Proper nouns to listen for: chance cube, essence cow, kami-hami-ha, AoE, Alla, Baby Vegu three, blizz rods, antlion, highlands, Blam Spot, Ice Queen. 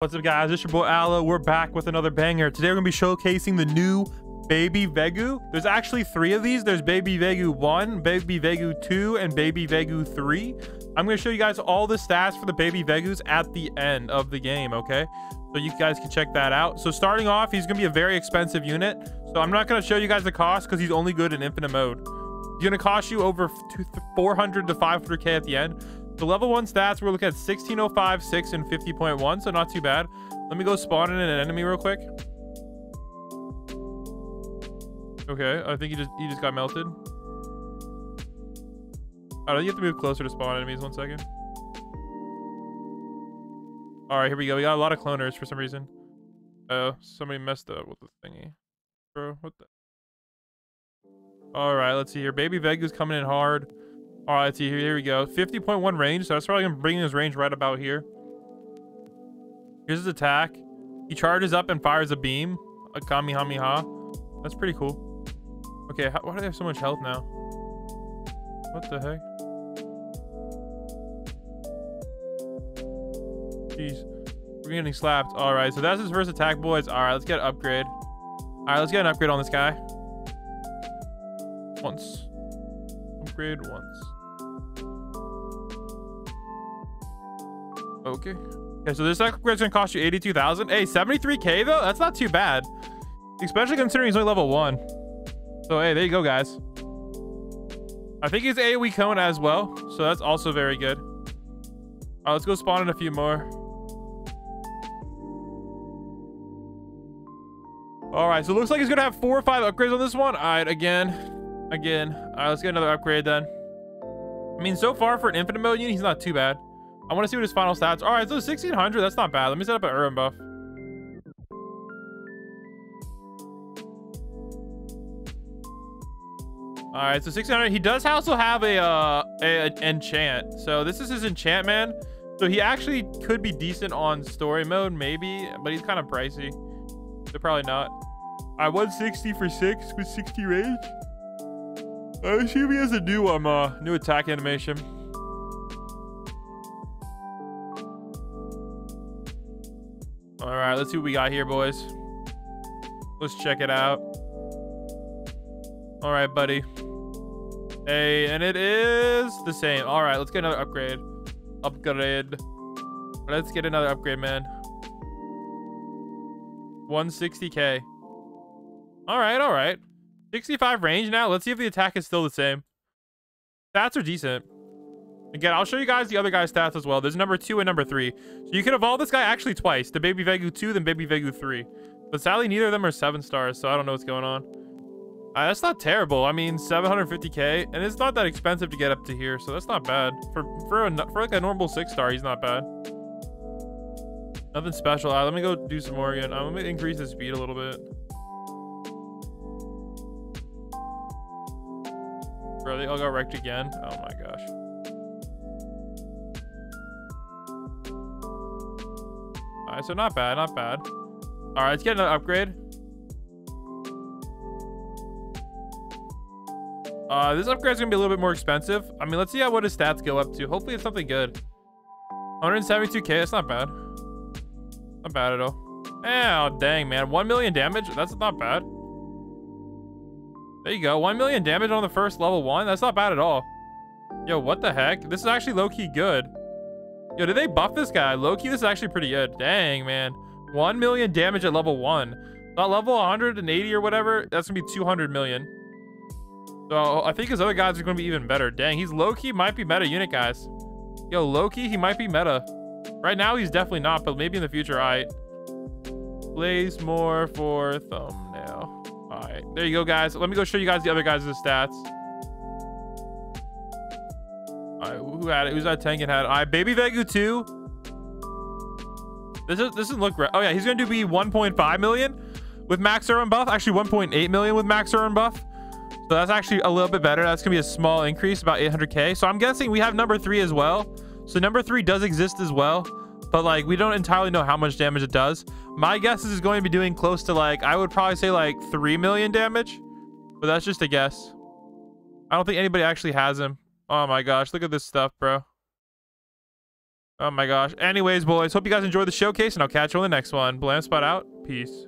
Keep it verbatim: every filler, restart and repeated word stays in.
What's up, guys? It's your boy Alla. We're back with another banger. Today we're gonna be showcasing the new Baby Vegu. There's actually three of these. There's Baby Vegu one, Baby Vegu two, and Baby Vegu three. I'm gonna show you guys all the stats for the Baby Vegus at the end of the game, okay? So you guys can check that out. So starting off, he's gonna be a very expensive unit. So I'm not gonna show you guys the cost because he's only good in infinite mode. He's gonna cost you over four hundred to five hundred K at the end. The level one stats, we're looking at sixteen oh five, six, and fifty point one, so not too bad. Let me go spawn in an enemy real quick. Okay, I think he just he just got melted. All right, you have to move closer to spawn enemies. One second. All right, here we go. We got a lot of cloners for some reason. Oh, uh, somebody messed up with the thingy, bro. What the? All right, let's see here. Baby Vegu's coming in hard. All right, see, here we go. fifty point one range, so that's probably going to bring his range right about here. Here's his attack. He charges up and fires a beam. A kami-hami-ha. That's pretty cool. Okay, how, why do they have so much health now? What the heck? Jeez. We're getting slapped. All right, so that's his first attack, boys. All right, let's get an upgrade. All right, let's get an upgrade on this guy. Once. Upgrade once. Okay. Okay, so this upgrade's gonna cost you eighty-two thousand. Hey, seventy-three K though? That's not too bad. Especially considering he's only level one. So, hey, there you go, guys. I think he's AoE cone as well. So, that's also very good. All right, let's go spawn in a few more. All right, so it looks like he's gonna have four or five upgrades on this one. All right, again. Again. All right, let's get another upgrade then. I mean, so far for an infinite mode unit, he's not too bad. I want to see what his final stats. All right, so sixteen hundred. That's not bad. Let me set up an urban buff. All right, so sixteen hundred. He does also have a, uh, a, a enchant. So this is his enchant, man. So he actually could be decent on story mode, maybe, but he's kind of pricey. So probably not. I right, one sixty for six with sixty range. I assume he has a new um uh, new attack animation. All right, let's see what we got here, boys. Let's check it out. All right, buddy. Hey, and it is the same. All right, let's get another upgrade. Upgrade. Let's get another upgrade, man. one sixty K. All right, all right. sixty-five range now. Let's see if the attack is still the same. Stats are decent. Again, I'll show you guys the other guy's stats as well. There's number two and number three. So you can evolve this guy actually twice. The Baby Vegu two, then Baby Vegu three. But sadly, neither of them are seven stars, so I don't know what's going on. Uh, that's not terrible. I mean, seven hundred fifty K, and it's not that expensive to get up to here, so that's not bad. For for, a, for like a normal six star, he's not bad. Nothing special. Uh, let me go do some more again. I'm going to increase the speed a little bit. Bro, they all got wrecked again. Oh my gosh. So not bad, not bad. All right, let's get another upgrade. Uh, this upgrade's gonna be a little bit more expensive. I mean, let's see how what his stats go up to. Hopefully it's something good. one seventy-two K, that's not bad. Not bad at all. Oh, dang, man. one million damage, that's not bad. There you go, one million damage on the first level one. That's not bad at all. Yo, what the heck? This is actually low-key good. Yo, did they buff this guy? Low-key, this is actually pretty good. Dang, man. one million damage at level one. Not level one hundred eighty or whatever. That's going to be two hundred million. So, I think his other guys are going to be even better. Dang, he's low-key might be meta unit, guys. Yo, low-key, he might be meta. Right now, he's definitely not, but maybe in the future. All right. Place more for thumbnail. All right. There you go, guys. Let me go show you guys the other guys' stats. All right, who had it? Who's that tank and had it? All right, Baby Vegu two. This is this is look right. Oh yeah, he's gonna do be one point five million with max urban buff. Actually, one point eight million with max urban buff. So that's actually a little bit better. That's gonna be a small increase, about eight hundred K. So I'm guessing we have number three as well. So number three does exist as well, but like we don't entirely know how much damage it does. My guess is it's going to be doing close to like I would probably say like three million damage, but that's just a guess. I don't think anybody actually has him. Oh my gosh, look at this stuff, bro. Oh my gosh. Anyways, boys, hope you guys enjoyed the showcase, and I'll catch you on the next one. Blam Spot out. Peace.